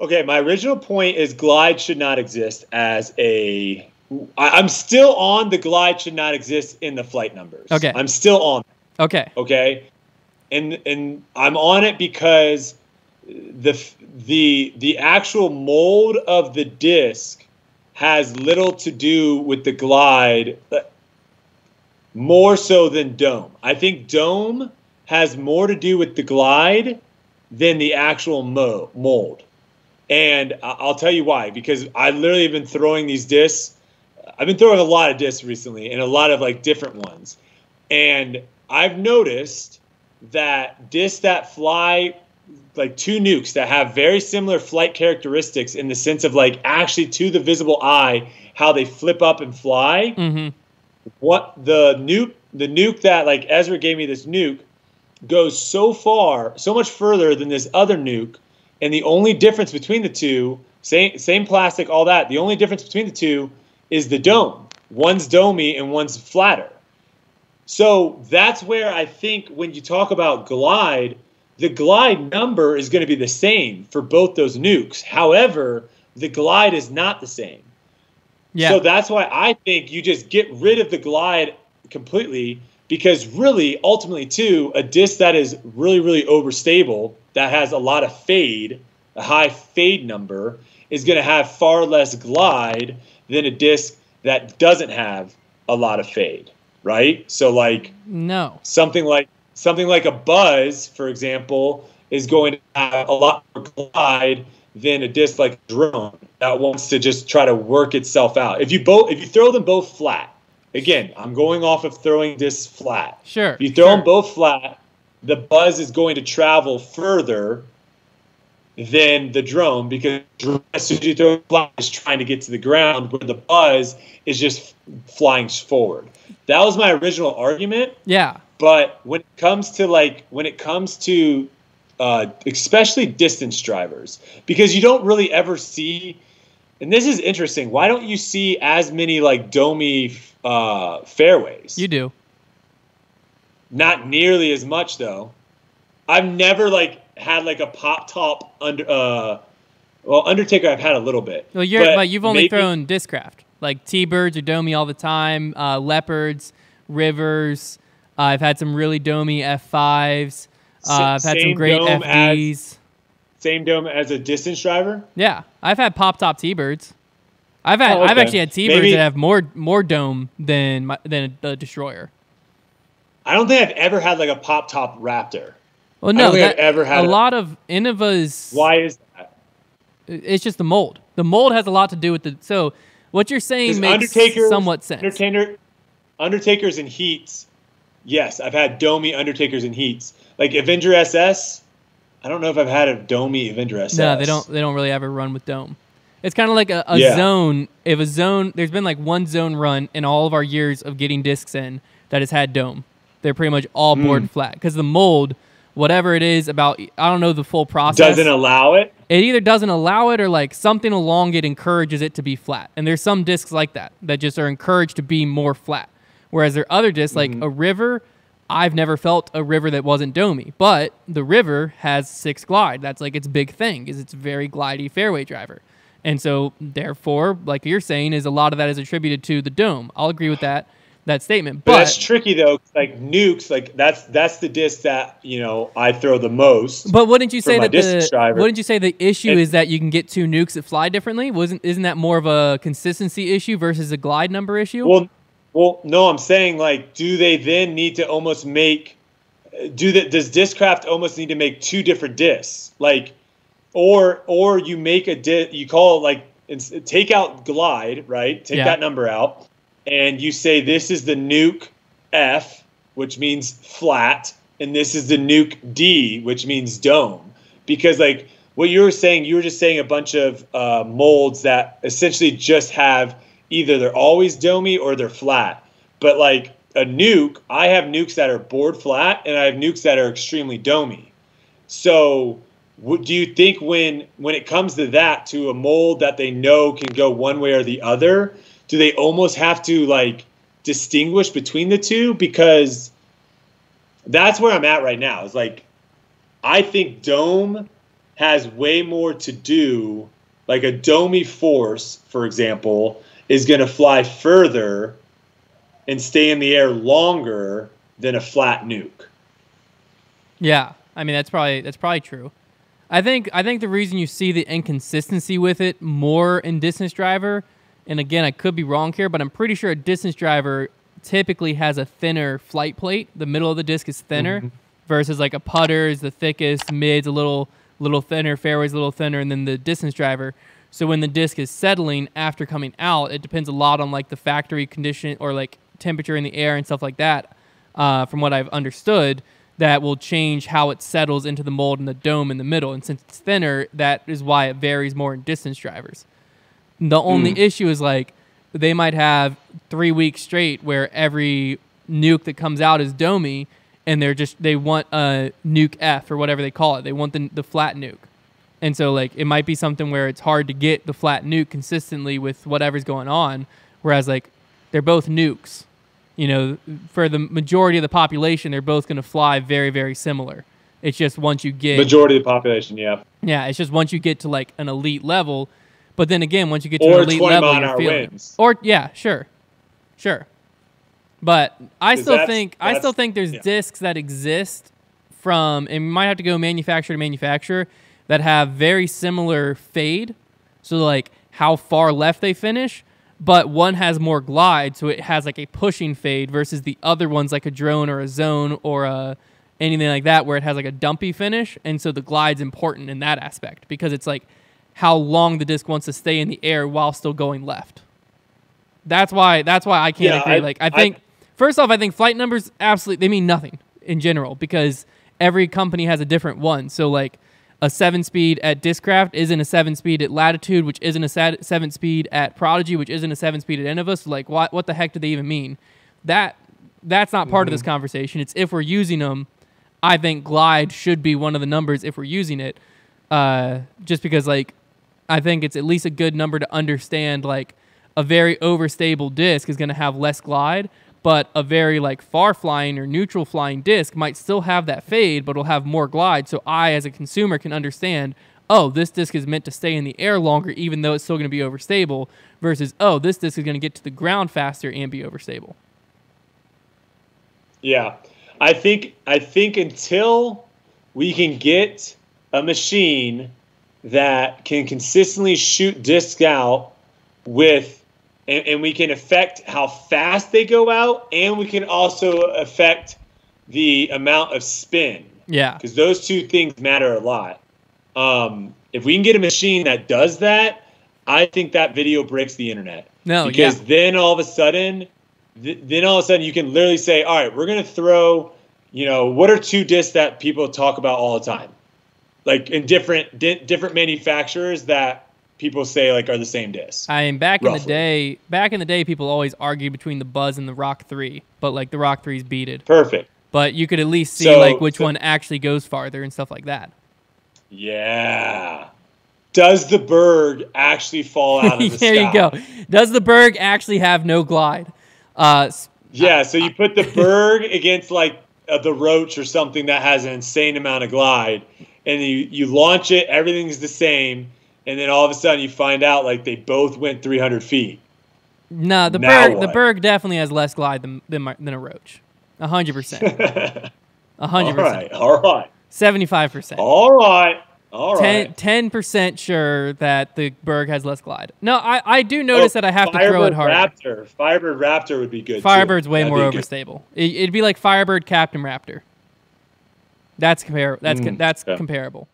Okay, my original point is glide should not exist as a... I'm still on the glide should not exist in the flight numbers. Okay. I'm still on that. Okay. Okay? And I'm on it because the actual mold of the disc has little to do with the glide, more so than dome. I think dome has more to do with the glide than the actual mold. And I'll tell you why, because I literally have been throwing these discs. I've been throwing a lot of discs recently and a lot of like different ones. And I've noticed that discs that fly like two nukes that have very similar flight characteristics in the sense of like actually to the visible eye, how they flip up and fly. Mm-hmm. What the nuke that like Ezra gave me, this nuke goes so far, so much further than this other nuke. And the only difference between the two, same plastic, all that, the only difference between the two is the dome. One's domey and one's flatter. So that's where I think when you talk about glide, the glide number is going to be the same for both those nukes. However, the glide is not the same. Yeah. So that's why I think you just get rid of the glide completely, because really, ultimately, too, a disc that is really, really overstable, that has a lot of fade, a high fade number, is going to have far less glide than a disc that doesn't have a lot of fade, right? So, like, no, something like a buzz, for example, is going to have a lot more glide than a disc like a drone that wants to just try to work itself out. If you throw them both flat. Again, I'm going off of throwing discs flat. Sure. If you throw them both flat, the buzz is going to travel further than the drone, because as soon as you throw it flat, it's trying to get to the ground, where the buzz is just flying forward. That was my original argument. Yeah. But when it comes to especially distance drivers, because you don't really ever see. And this is interesting. Why don't you see as many like domey fairways? You do. Not nearly as much though. I've never had a pop top under. Undertaker I've had a little bit. Well, you've only thrown Discraft, like T-birds or domey all the time. Leopards, rivers. I've had some really domey F5s. I've had some great FDs. Same dome as a distance driver? Yeah. I've had pop-top T-birds. I've actually had T-birds that have more dome than a destroyer. I don't think I've ever had like a pop-top Raptor. Well, no. I don't think I've ever had a lot of Innova's. Why is that? It's just the mold. The mold has a lot to do with the... So what you're saying makes somewhat sense. Undertakers and Heats. Yes, I've had domey Undertakers and Heats. Like Avenger SS... I don't know if I've had a domey Avenger SS. No, they don't really ever run with dome. It's kind of like a zone. If a zone, there's been like one zone run in all of our years of getting discs in that has had dome. They're pretty much all board flat because the mold, whatever it is about, I don't know the full process. Doesn't allow it? It either doesn't allow it or like something along it encourages it to be flat. And there's some discs like that just are encouraged to be more flat. Whereas there are other discs like a river. I've never felt a river that wasn't domey, but the river has 6 glide. That's like its big thing, is it's very glidey fairway driver. And so therefore, like you're saying, is a lot of that is attributed to the dome. I'll agree with that statement. But that's tricky though. Like nukes, like that's the disc that, you know, I throw the most. But wouldn't you say the issue is that you can get two nukes that fly differently? Isn't that more of a consistency issue versus a glide number issue? Well, no, I'm saying, like, do they then need to almost make – does Discraft almost need to make two different discs? Like, or you make a disc – you call it, like, take out glide, right? Take that number out. And you say this is the nuke F, which means flat, and this is the nuke D, which means dome. Because, like, what you were saying, you were just saying a bunch of molds that essentially just have – either they're always domey or they're flat. But like a nuke, I have nukes that are board flat and I have nukes that are extremely domey. So do you think when it comes to that, to a mold that they know can go one way or the other, do they almost have to like distinguish between the two? Because that's where I'm at right now. It's like I think dome has way more to do, like a domi force, for example, is going to fly further and stay in the air longer than a flat nuke. Yeah, I mean that's probably true. I think the reason you see the inconsistency with it more in distance driver, and again I could be wrong here, but I'm pretty sure a distance driver typically has a thinner flight plate. The middle of the disc is thinner, mm-hmm. versus like a putter is the thickest, mid's a little thinner, fairways a little thinner, and then the distance driver. So when the disc is settling after coming out, it depends a lot on like the factory condition or like temperature in the air and stuff like that. From what I've understood, that will change how it settles into the mold and the dome in the middle. And since it's thinner, that is why it varies more in distance drivers. The only issue is like they might have 3 weeks straight where every nuke that comes out is domi, and they want a nuke F or whatever they call it. They want the flat nuke. And so like it might be something where it's hard to get the flat nuke consistently with whatever's going on, whereas like they're both nukes. You know, for the majority of the population, they're both going to fly very, very similar. It's just once you get... Majority of the population, yeah. Yeah, it's just once you get to like an elite level, but then again, once you get to an elite level, you're feeling it. Or yeah, sure. But I still think there's discs that exist from, and we might have to go manufacturer to manufacturer, that have very similar fade. So like how far left they finish, but one has more glide, so it has like a pushing fade versus the other one's like a drone or a zone or anything like that where it has like a dumpy finish. And so the glide's important in that aspect because it's like how long the disc wants to stay in the air while still going left. That's why I can't agree. I think flight numbers absolutely, they mean nothing in general because every company has a different one. So like a 7-speed at Discraft isn't a 7-speed at Latitude, which isn't a 7-speed at Prodigy, which isn't a 7-speed at Innova. So, like, what the heck do they even mean? That's not part of this conversation. It's if we're using them, I think glide should be one of the numbers if we're using it. Just because, like, I think it's at least a good number to understand, like, a very overstable disc is going to have less glide, but a very like far flying or neutral flying disc might still have that fade, but it'll have more glide. So I, as a consumer, can understand, oh, this disc is meant to stay in the air longer, even though it's still going to be overstable versus, oh, this disc is going to get to the ground faster and be overstable. Yeah. I think until we can get a machine that can consistently shoot discs out with, and we can affect how fast they go out, and we can also affect the amount of spin. Yeah. Because those two things matter a lot. If we can get a machine that does that, I think that video breaks the internet. No, because then all of a sudden, you can literally say, all right, we're going to throw, you know, what are two discs that people talk about all the time? Like in different manufacturers that people say like are the same disc. I mean, back in the day, people always argued between the Buzz and the Rock 3, but like the Rock 3's beaded. Perfect. But you could at least see which one actually goes farther and stuff like that. Yeah. Does the bird actually fall out of the sky? There you go. Does the bird actually have no glide? So you put the bird against like the roach or something that has an insane amount of glide, and you launch it. Everything's the same. And then all of a sudden you find out like they both went 300 feet. No, the Berg definitely has less glide than a roach. 100%. 100%. All right. 75%. All right. 10% sure that the Berg has less glide. No, I do notice that I have to throw it harder. Firebird Raptor would be good. Firebird's way more overstable. It'd be like Firebird Captain Raptor. That's comparable.